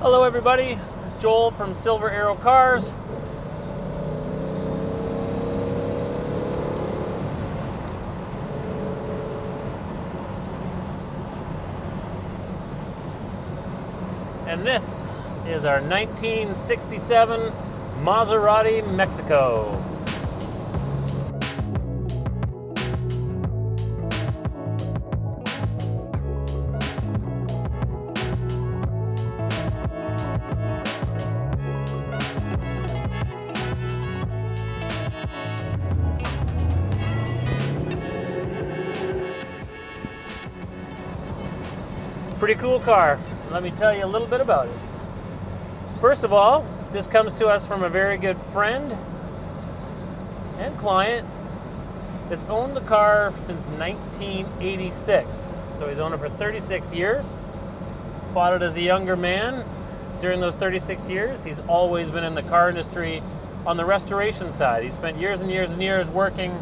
Hello everybody, it's Joel from Silver Arrow Cars. And this is our 1967 Maserati Mexico. Pretty cool car. Let me tell you a little bit about it. First of all, this comes to us from a very good friend and client that's owned the car since 1986. So he's owned it for 36 years, bought it as a younger man. During those 36 years, he's always been in the car industry on the restoration side. He spent years and years and years working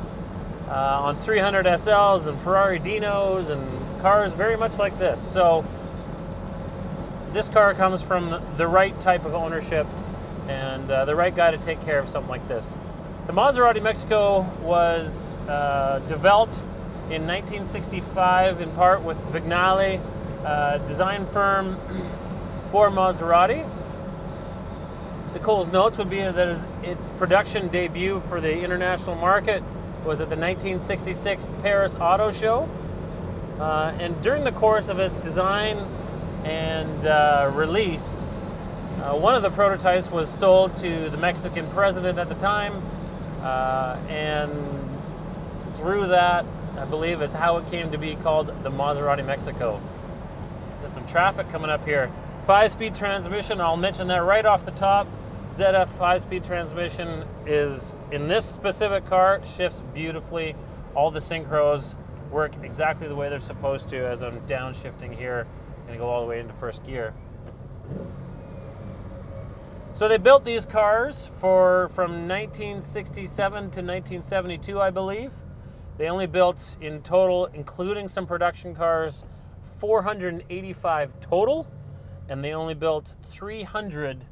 on 300 SLs and Ferrari Dinos and cars very much like this. So this car comes from the right type of ownership and the right guy to take care of something like this. The Maserati Mexico was developed in 1965 in part with Vignale, design firm for Maserati. The Coles notes would be that its production debut for the international market was at the 1966 Paris Auto Show. And during the course of its design and release, one of the prototypes was sold to the Mexican president at the time, and through that, I believe, is how it came to be called the Maserati Mexico. There's some traffic coming up here. 5-speed transmission, I'll mention that right off the top. ZF 5-speed transmission is, in this specific car, shifts beautifully. All the synchros work exactly the way they're supposed to. As I'm downshifting here, I'm gonna go all the way into first gear. So they built these cars from 1967 to 1972, I believe. They only built in total, including some production cars, 485 total, and they only built 300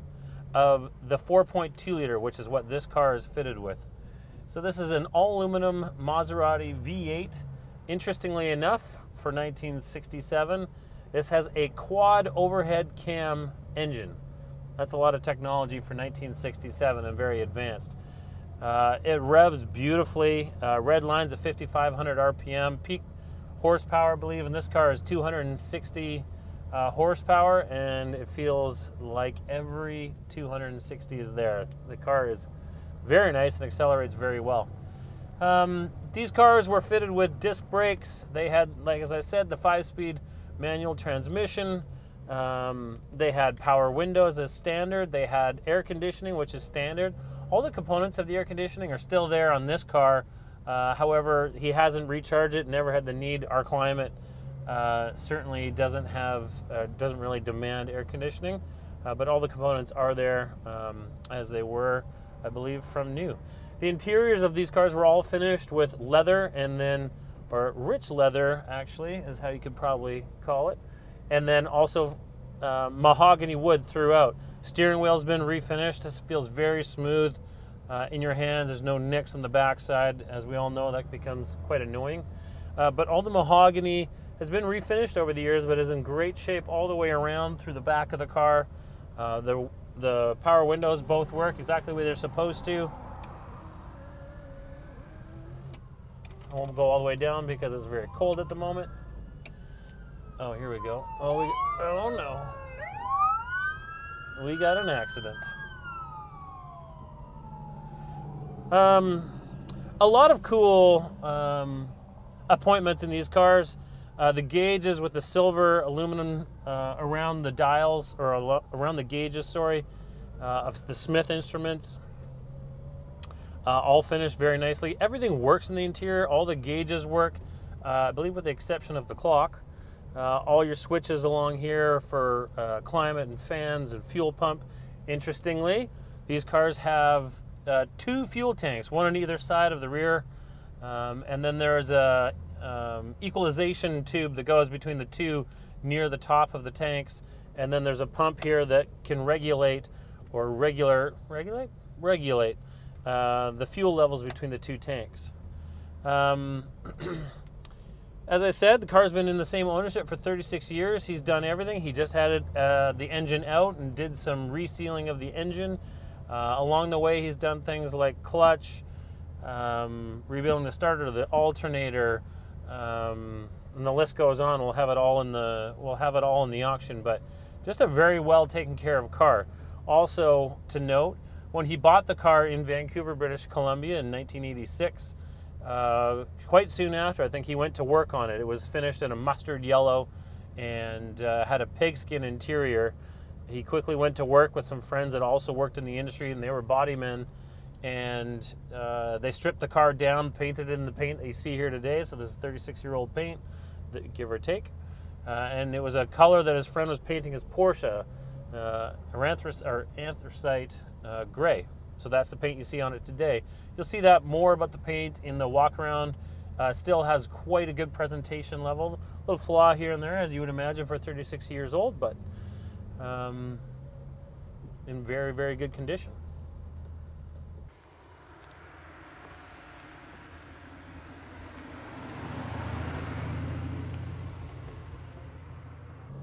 of the 4.2 liter, which is what this car is fitted with. So this is an all aluminum Maserati V8. Interestingly enough, for 1967, this has a quad overhead cam engine. That's a lot of technology for 1967 and very advanced. It revs beautifully. Red lines at 5,500 RPM. Peak horsepower, I believe, in this car is 260 horsepower, and it feels like every 260 is there. The car is very nice and accelerates very well. These cars were fitted with disc brakes. They had, like as I said, the 5-speed manual transmission. They had power windows as standard. They had air conditioning, which is standard. All the components of the air conditioning are still there on this car. However, he hasn't recharged it, never had the need. Our climate certainly doesn't really demand air conditioning, but all the components are there as they were, I believe, from new. The interiors of these cars were all finished with leather, and then, or rich leather actually is how you could probably call it, and then also mahogany wood throughout. Steering wheel's been refinished. This feels very smooth in your hands. There's no nicks on the backside. As we all know, that becomes quite annoying. But all the mahogany has been refinished over the years, but is in great shape all the way around through the back of the car. The power windows both work exactly the way they're supposed to. I won't go all the way down because it's very cold at the moment. Oh, here we go. Oh no. We got an accident. A lot of cool appointments in these cars. The gauges with the silver aluminum around the dials, or around the gauges, sorry, of the Smith Instruments. All finished very nicely. Everything works in the interior. All the gauges work, I believe, with the exception of the clock. All your switches along here for climate and fans and fuel pump. Interestingly, these cars have two fuel tanks, one on either side of the rear, and then there's a equalization tube that goes between the two near the top of the tanks, and then there's a pump here that can regulate or regulate the fuel levels between the two tanks. As I said, the car's been in the same ownership for 36 years. He's done everything. He just had it, the engine out, and did some resealing of the engine. Along the way, he's done things like clutch, rebuilding the starter, the alternator, and the list goes on. We'll have it all in the auction, but just a very well taken care of car. Also to note, when he bought the car in Vancouver, British Columbia in 1986, quite soon after, I think he went to work on it. It was finished in a mustard yellow and had a pigskin interior. He quickly went to work with some friends that also worked in the industry, and they were body men, and they stripped the car down, painted in the paint that you see here today. So this is 36-year-old paint, give or take, and it was a color that his friend was painting his Porsche, anthracite gray. So that's the paint you see on it today. You'll see that more about the paint in the walk around. Still has quite a good presentation level. A little flaw here and there, as you would imagine for 36 years old, but in very, very good condition.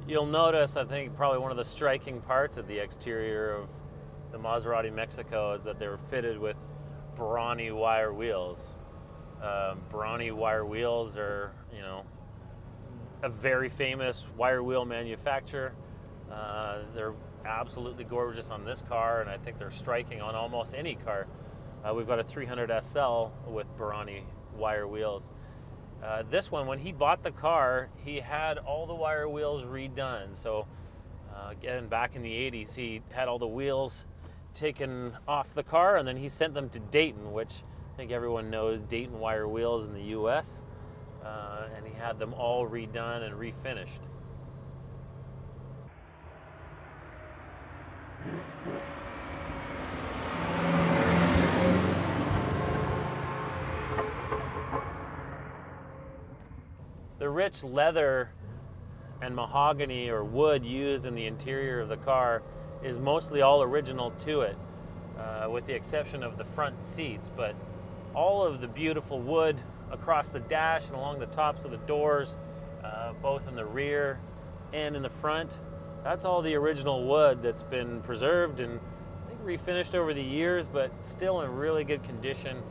You'll notice, I think, probably one of the striking parts of the exterior of the Maserati Mexico is that they were fitted with Borrani wire wheels. Borrani wire wheels are, you know, a very famous wire wheel manufacturer. They're absolutely gorgeous on this car, and I think they're striking on almost any car. We've got a 300 SL with Borrani wire wheels. This one, when he bought the car, he had all the wire wheels redone. So again, back in the 80s, he had all the wheels taken off the car, and then he sent them to Dayton, which I think everyone knows Dayton Wire Wheels in the US, and he had them all redone and refinished. The rich leather and mahogany or wood used in the interior of the car is mostly all original to it, with the exception of the front seats, but all of the beautiful wood across the dash and along the tops of the doors, both in the rear and in the front, that's all the original wood that's been preserved and I think refinished over the years, but still in really good condition.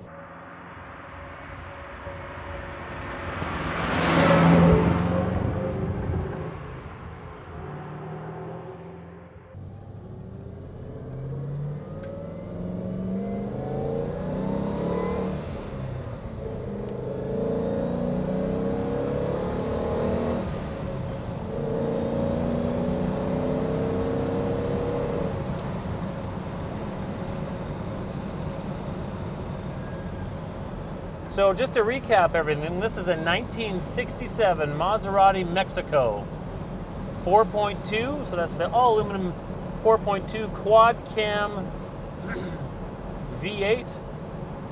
So just to recap everything, this is a 1967 Maserati Mexico 4.2, so that's the all aluminum 4.2 quad cam V8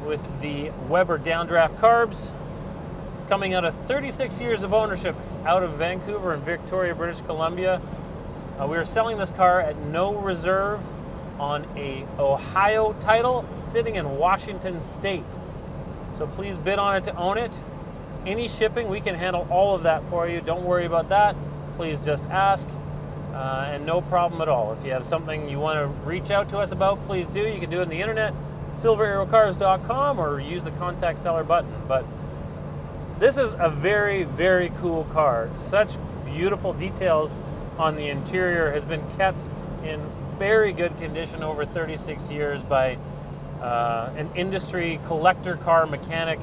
with the Weber downdraft carbs, coming out of 36 years of ownership out of Vancouver and Victoria, British Columbia. We are selling this car at no reserve on a Ohio title sitting in Washington State. So please bid on it to own it. Any shipping, we can handle all of that for you. Don't worry about that. Please just ask, and no problem at all. If you have something you want to reach out to us about, please do. You can do it on the internet, silverarrowcars.com, or use the contact seller button. But this is a very, very cool car. Such beautiful details on the interior, has been kept in very good condition over 36 years by an industry collector car mechanic.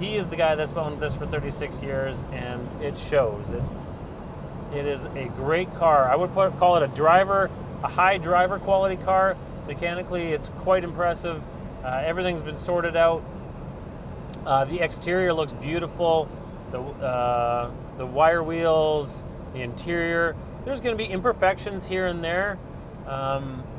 He is the guy that's owned this for 36 years, and it shows. It is a great car. I would call it a high driver quality car. Mechanically, it's quite impressive. Everything's been sorted out. The exterior looks beautiful. The wire wheels, the interior. There's going to be imperfections here and there.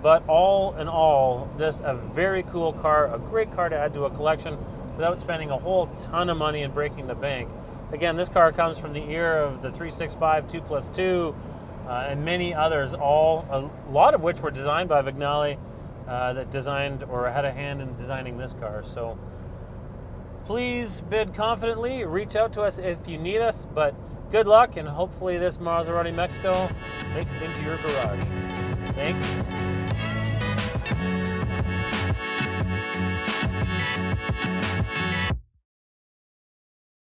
But all in all, just a very cool car, a great car to add to a collection without spending a whole ton of money and breaking the bank. Again, this car comes from the era of the 365, 2+2, and many others, a lot of which were designed by Vignale, that designed or had a hand in designing this car. So please bid confidently, reach out to us if you need us, but good luck, and hopefully this Maserati Mexico makes it into your garage.